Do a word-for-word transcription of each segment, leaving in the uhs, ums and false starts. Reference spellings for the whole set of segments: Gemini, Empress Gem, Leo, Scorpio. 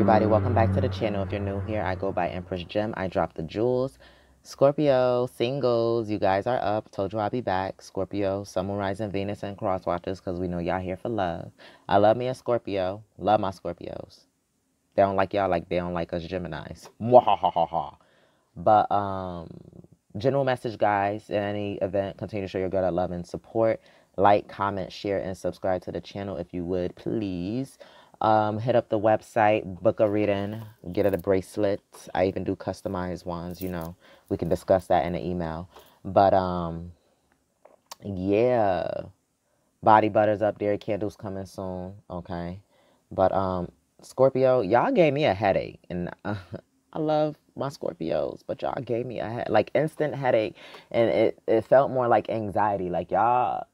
everybody, welcome back to the channel. If you're new here, I go by Empress Gem. I drop the jewels. Scorpio singles, you guys are up. Told you I'll be back. Scorpio, Sun, Moon, Rising, Venus, and Cross Watchers, because we know y'all here for love. I love me a Scorpio. Love my Scorpios. They don't like y'all like they don't like us Geminis. Mwahahaha. But um, general message, guys. In any event, continue to show your girl that love and support. Like, comment, share, and subscribe to the channel if you would, please. Um, hit up the website, book a reading, get it a bracelet. I even do customized ones, you know. We can discuss that in an email. But, um, yeah. Body butter's up there. Candles coming soon, okay? But, um, Scorpio, y'all gave me a headache. And uh, I love my Scorpios, but y'all gave me a head like, instant headache. And it, it felt more like anxiety. Like, y'all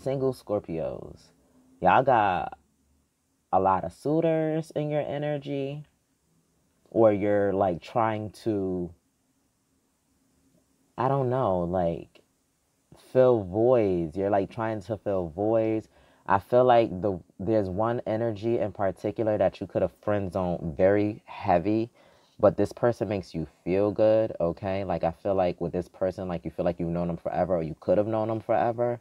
single Scorpios, y'all got a lot of suitors in your energy, or you're like trying to, I don't know, like fill voids. You're like trying to fill voids. I feel like the there's one energy in particular that you could have friend zoned very heavy, but this person makes you feel good, okay? Like I feel like with this person, like you feel like you've known them forever, or you could have known them forever.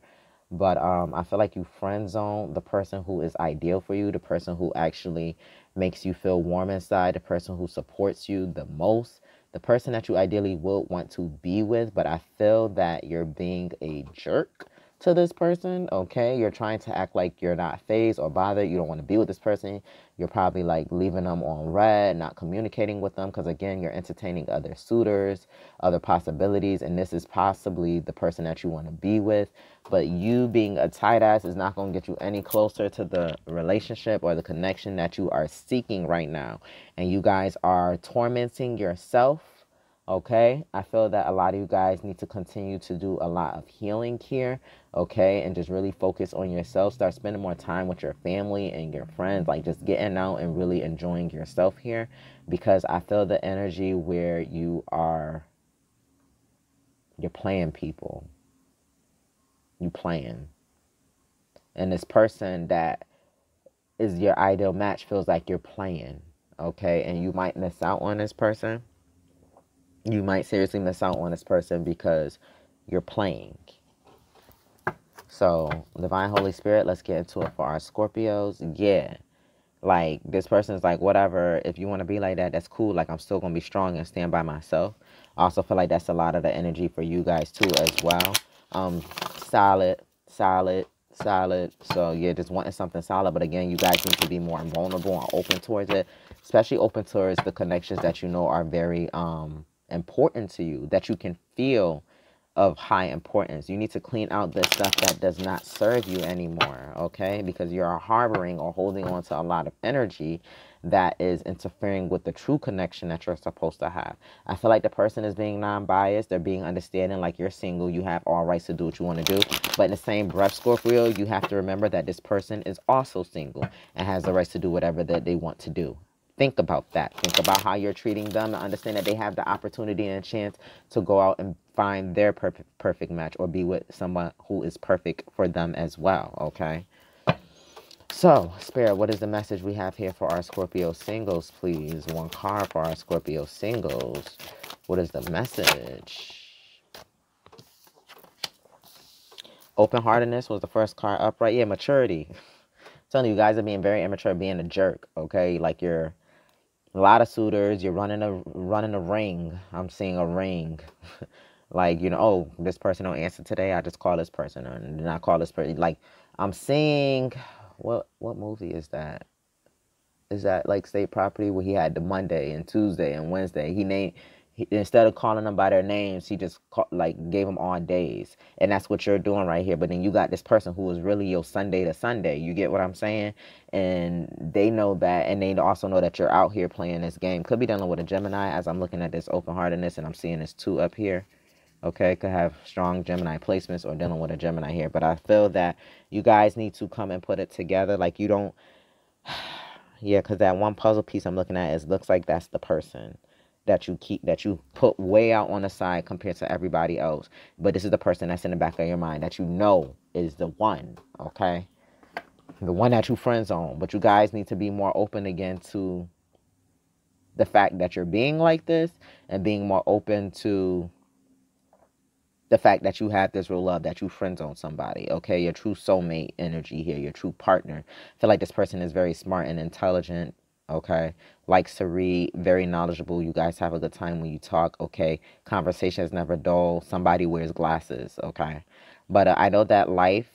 But um, I feel like you friend zone the person who is ideal for you, the person who actually makes you feel warm inside, the person who supports you the most, the person that you ideally would want to be with. But I feel that you're being a jerk to this person, okay? You're trying to act like you're not fazed or bothered. You don't want to be with this person. You're probably like leaving them on red, not communicating with them, because again, you're entertaining other suitors, other possibilities, and this is possibly the person that you want to be with. But you being a tight ass is not going to get you any closer to the relationship or the connection that you are seeking right now. And you guys are tormenting yourself. Okay, I feel that a lot of you guys need to continue to do a lot of healing here, okay, and just really focus on yourself. Start spending more time with your family and your friends, like just getting out and really enjoying yourself here, because I feel the energy where you are, you're playing people, you playing, and this person that is your ideal match feels like you're playing, okay, and you might miss out on this person. You might seriously miss out on this person because you're playing. So, Divine Holy Spirit, let's get into it for our Scorpios. Yeah. Like, this person's like, whatever. If you want to be like that, that's cool. Like, I'm still going to be strong and stand by myself. I also feel like that's a lot of the energy for you guys, too, as well. Um, solid, solid, solid. So, yeah, just wanting something solid. But, again, you guys need to be more vulnerable and open towards it. Especially open towards the connections that you know are very... um. important to you, that you can feel of high importance. You need to clean out the stuff that does not serve you anymore, okay? Because you're harboring or holding on to a lot of energy that is interfering with the true connection that you're supposed to have. I feel like the person is being non-biased. They're being understanding, like you're single. You have all rights to do what you want to do. But in the same breath, Scorpio, you have to remember that this person is also single and has the rights to do whatever that they want to do. Think about that. Think about how you're treating them, to understand that they have the opportunity and chance to go out and find their perfect perfect match, or be with someone who is perfect for them as well, okay? So, Spirit, what is the message we have here for our Scorpio singles, please? One card for our Scorpio singles. What is the message? Open-heartedness was the first card up, right? Yeah, maturity. I'm telling you, you guys are being very immature, being a jerk, okay? Like, you're... a lot of suitors, you're running a, running a ring. I'm seeing a ring. Like, you know, oh, this person don't answer today. I just call this person, or then I call this person. Like, I'm seeing, what what movie is that? Is that, like, State Property, where he had the Monday and Tuesday and Wednesday? He named, he, instead of calling them by their names, he just, call, like, gave them all days. And that's what you're doing right here. But then you got this person who is really your Sunday to Sunday. You get what I'm saying? And they know that, and they also know that you're out here playing this game. Could be dealing with a Gemini, as I'm looking at this open-heartedness, and I'm seeing this two up here. Okay, could have strong Gemini placements, or dealing with a Gemini here. But I feel that you guys need to come and put it together. Like, you don't... yeah, because that one puzzle piece I'm looking at is, looks like that's the person that you keep, that you put way out on the side compared to everybody else. But this is the person that's in the back of your mind that you know is the one, okay? the one that you friend zone. But you guys need to be more open again to the fact that you're being like this, and being more open to the fact that you have this real love, that you friend zone somebody, okay? Your true soulmate energy here, your true partner. I feel like this person is very smart and intelligent, okay? Likes to read, very knowledgeable. You guys have a good time when you talk, okay? Conversation is never dull. Somebody wears glasses, okay? But uh, I know that life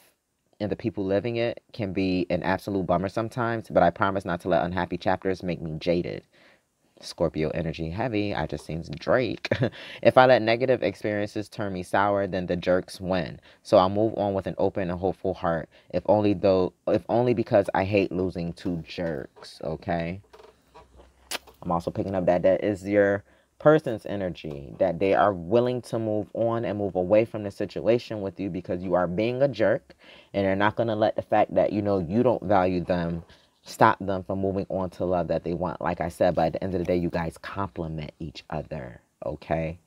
and the people living it can be an absolute bummer sometimes, but I promise not to let unhappy chapters make me jaded. Scorpio energy heavy. I just seen Drake. If I let negative experiences turn me sour, then the jerks win. So I'll move on with an open and hopeful heart. If only though, if only because I hate losing to jerks. Okay. I'm also picking up that that is your person's energy, that they are willing to move on and move away from the situation with you because you are being a jerk, and they're not going to let the fact that, you know, you don't value them stop them from moving on to love that they want. Like I said, by the end of the day, you guys compliment each other, okay?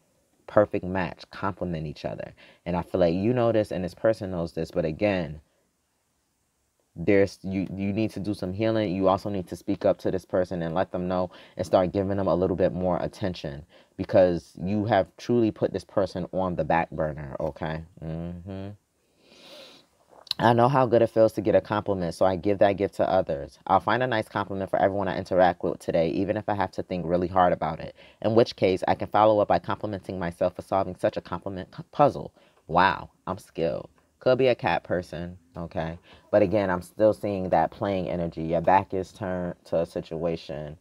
Perfect match, compliment each other. And I feel like you know this and this person knows this, but again, there's you you need to do some healing. You also need to speak up to this person and let them know and start giving them a little bit more attention, because you have truly put this person on the back burner, okay? Mm-hmm. I know how good it feels to get a compliment, so I give that gift to others. I'll find a nice compliment for everyone I interact with today, even if I have to think really hard about it. In which case, I can follow up by complimenting myself for solving such a compliment puzzle. Wow, I'm skilled. Could be a cat person, okay? But again, I'm still seeing that playing energy. Your back is turned to a situation.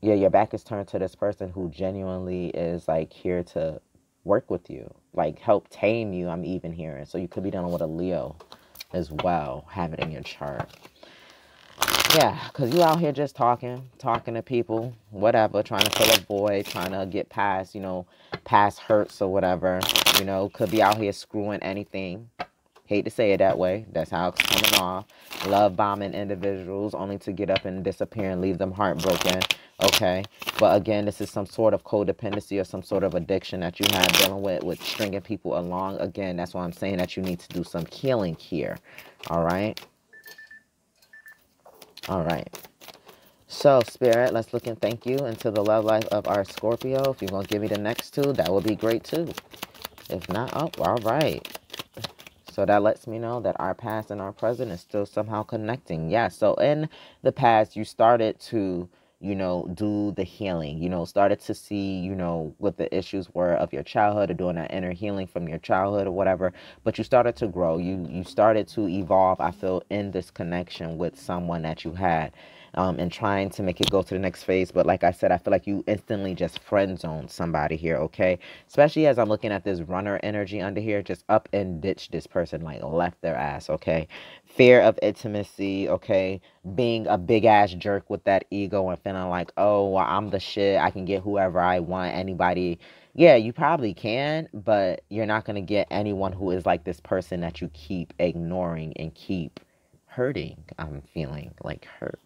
Yeah, your back is turned to this person who genuinely is like here to work with you, like help tame you. I'm even hearing, so you could be dealing with a Leo as well, have it in your chart. Yeah, because you out here just talking talking to people, whatever, trying to fill a void, trying to get past, you know, past hurts or whatever, you know. Could be out here screwing anything. Hate to say it that way, that's how it's coming off. Love bombing individuals only to get up and disappear and leave them heartbroken, okay? But again, this is some sort of codependency or some sort of addiction that you have dealing with, with stringing people along. Again, that's why I'm saying that you need to do some healing here, all right? All right. So, Spirit, let's look and thank you into the love life of our Scorpio. If you're going to give me the next two, that would be great too. If not, oh, all right. So that lets me know that our past and our present is still somehow connecting. Yeah, so in the past, you started to, you know, do the healing, you know, started to see, you know, what the issues were of your childhood, or doing that inner healing from your childhood or whatever. But you started to grow. You, you started to evolve, I feel, in this connection with someone that you had. Um, and trying to make it go to the next phase. But like I said, I feel like you instantly just friend-zoned somebody here, okay? Especially as I'm looking at this runner energy under here, just up and ditch this person, like left their ass, okay? Fear of intimacy, okay? Being a big-ass jerk with that ego and feeling like, oh, well, I'm the shit. I can get whoever I want, anybody. Yeah, you probably can, but you're not going to get anyone who is like this person that you keep ignoring and keep hurting. I'm feeling like hurt.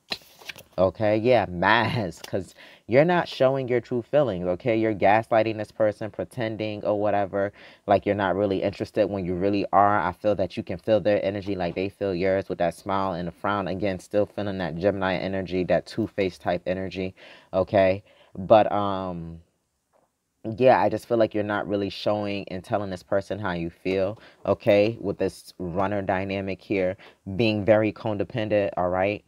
Okay, yeah, mask, because you're not showing your true feelings, okay? You're gaslighting this person, pretending or whatever, like you're not really interested when you really are. I feel that you can feel their energy like they feel yours with that smile and a frown. Again, still feeling that Gemini energy, that two-faced type energy, okay? But, um... yeah, I just feel like you're not really showing and telling this person how you feel, okay? With this runner dynamic here, being very codependent, all right?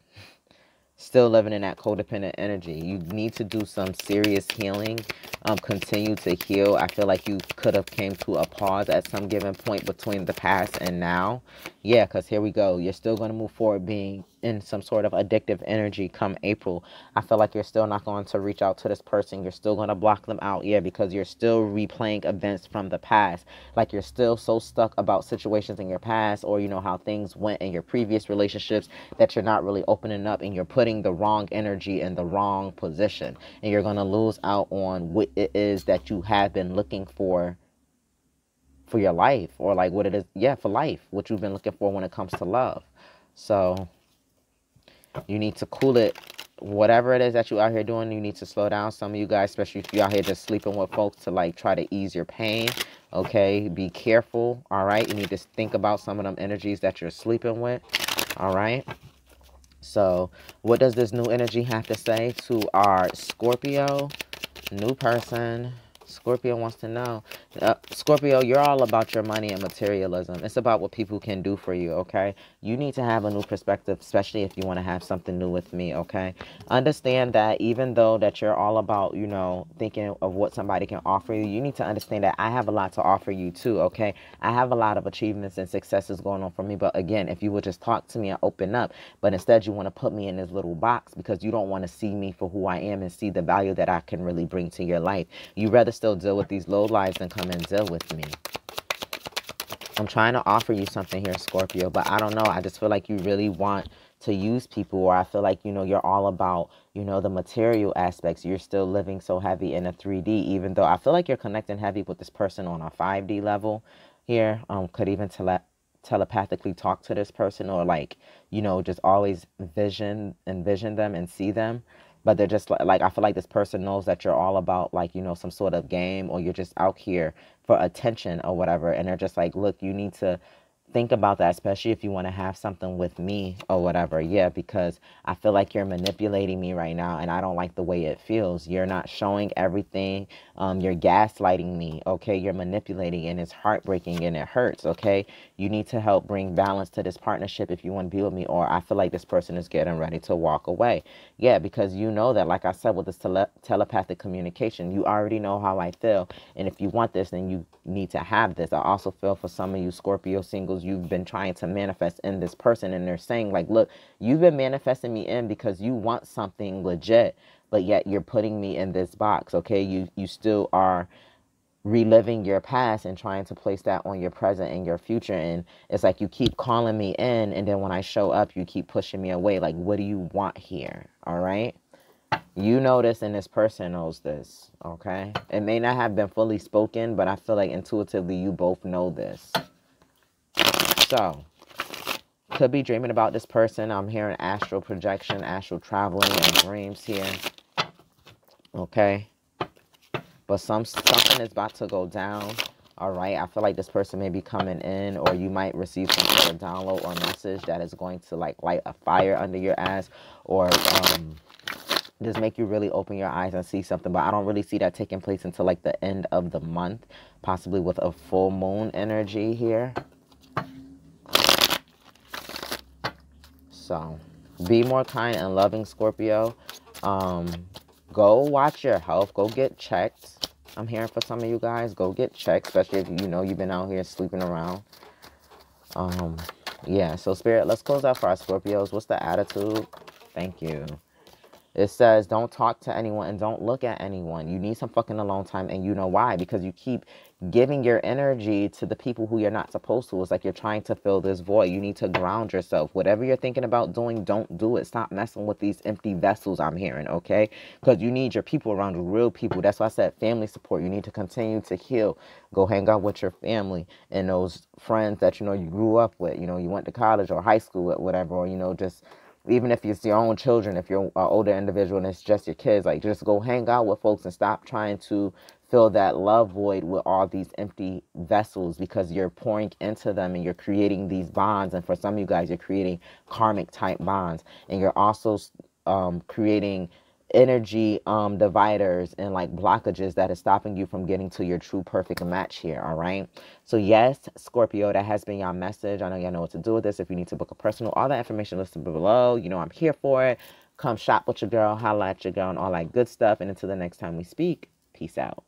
Still living in that codependent energy. You need to do some serious healing. Um, continue to heal. I feel like you could have came to a pause at some given point between the past and now. Yeah, because here we go. You're still going to move forward being in some sort of addictive energy come April. I feel like you're still not going to reach out to this person. You're still going to block them out. Yeah, because you're still replaying events from the past. Like you're still so stuck about situations in your past, or, you know, how things went in your previous relationships, that you're not really opening up and you're putting the wrong energy in the wrong position, and you're going to lose out on what it is that you have been looking for for your life, or like what it is, yeah, for life, what you've been looking for when it comes to love. So you need to cool it. Whatever it is that you out here doing, you need to slow down. Some of you guys, especially if you're out here just sleeping with folks, to like try to ease your pain, okay? Be careful, all right? You need to think about some of them energies that you're sleeping with. All right. So what does this new energy have to say to our Scorpio? New person. Scorpio wants to know. Uh, Scorpio, you're all about your money and materialism. It's about what people can do for you, okay? You need to have a new perspective, especially if you want to have something new with me, okay? Understand that even though that you're all about, you know, thinking of what somebody can offer you, you need to understand that I have a lot to offer you too, okay? I have a lot of achievements and successes going on for me, but again, if you would just talk to me and open up, but instead you want to put me in this little box because you don't want to see me for who I am and see the value that I can really bring to your life. You rather still deal with these low lives and come and deal with me. I'm trying to offer you something here, Scorpio, but I don't know. I just feel like you really want to use people, or I feel like, you know, you're all about, you know, the material aspects. You're still living so heavy in a three D, even though I feel like you're connecting heavy with this person on a five D level here. Um, could even tele telepathically talk to this person, or like, you know, just always vision, envision them and see them. But they're just like, like, I feel like this person knows that you're all about, like, you know, some sort of game, or you're just out here for attention or whatever. And they're just like, look, you need to think about that, especially if you want to have something with me or whatever. Yeah, because I feel like you're manipulating me right now, and I don't like the way it feels. You're not showing everything. Um, you're gaslighting me, okay? You're manipulating, and it's heartbreaking, and it hurts, okay? You need to help bring balance to this partnership if you want to be with me, or I feel like this person is getting ready to walk away. Yeah, because you know that, like I said, with this tele telepathic communication, you already know how I feel, and if you want this, then you need to have this. I also feel for some of you Scorpio singles, you've been trying to manifest in this person, and they're saying like, look, you've been manifesting me in because you want something legit, but yet you're putting me in this box, okay? You you still are reliving your past and trying to place that on your present and your future, and it's like you keep calling me in, and then when I show up, you keep pushing me away. Like, what do you want here? All right, you know this, and this person knows this, okay? It may not have been fully spoken, but I feel like intuitively you both know this. So, could be dreaming about this person. I'm hearing astral projection, astral traveling, and dreams here. Okay. But some something is about to go down. All right. I feel like this person may be coming in, or you might receive some sort of download or message that is going to, like, light a fire under your ass, or um, just make you really open your eyes and see something. But I don't really see that taking place until, like, the end of the month, possibly with a full moon energy here. So be more kind and loving, Scorpio. Um, go watch your health. Go get checked. I'm hearing for some of you guys, go get checked, especially if, you know, you've been out here sleeping around. Um, yeah, so Spirit, let's close out for our Scorpios. What's the attitude? Thank you. It says, don't talk to anyone and don't look at anyone. You need some fucking alone time, and you know why. Because you keep giving your energy to the people who you're not supposed to. It's like you're trying to fill this void. You need to ground yourself. Whatever you're thinking about doing, don't do it. Stop messing with these empty vessels, I'm hearing, okay? Because you need your people around you, real people. That's why I said family support. You need to continue to heal. Go hang out with your family and those friends that, you know, you grew up with. You know, you went to college or high school or whatever, or, you know, just... Even if it's your own children, if you're an older individual and it's just your kids, like, just go hang out with folks and stop trying to fill that love void with all these empty vessels, because you're pouring into them and you're creating these bonds. And for some of you guys, you're creating karmic type bonds, and you're also um, creating energy um, dividers and, like, blockages that is stopping you from getting to your true perfect match here, all right? So, yes, Scorpio, that has been your message. I know y'all know what to do with this. If you need to book a personal, all that information listed below. You know I'm here for it. Come shop with your girl, holla at your girl, and all that good stuff. And until the next time we speak, peace out.